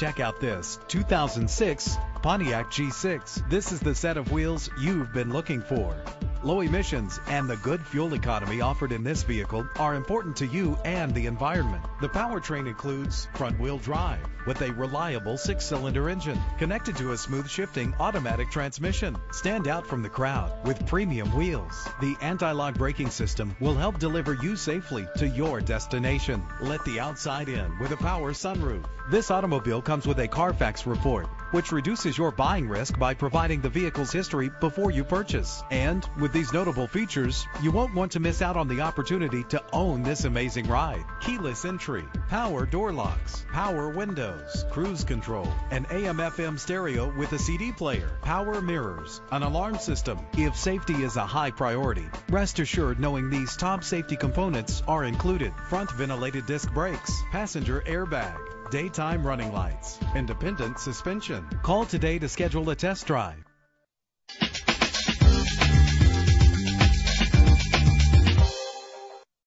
Check out this 2006 Pontiac G6. This is the set of wheels you've been looking for. Low emissions and the good fuel economy offered in this vehicle are important to you and the environment. The powertrain includes front-wheel drive with a reliable 6-cylinder engine connected to a smooth shifting automatic transmission. Stand out from the crowd with premium wheels. The anti-lock braking system will help deliver you safely to your destination. Let the outside in with a power sunroof. This automobile comes with a Carfax report, which reduces your buying risk by providing the vehicle's history before you purchase. And with these notable features, you won't want to miss out on the opportunity to own this amazing ride. Keyless entry, power door locks, power windows, cruise control, an AM/FM stereo with a CD player, power mirrors, an alarm system. If safety is a high priority, rest assured knowing these top safety components are included. Front ventilated disc brakes, passenger airbag, daytime running lights, independent suspension. Call today to schedule a test drive.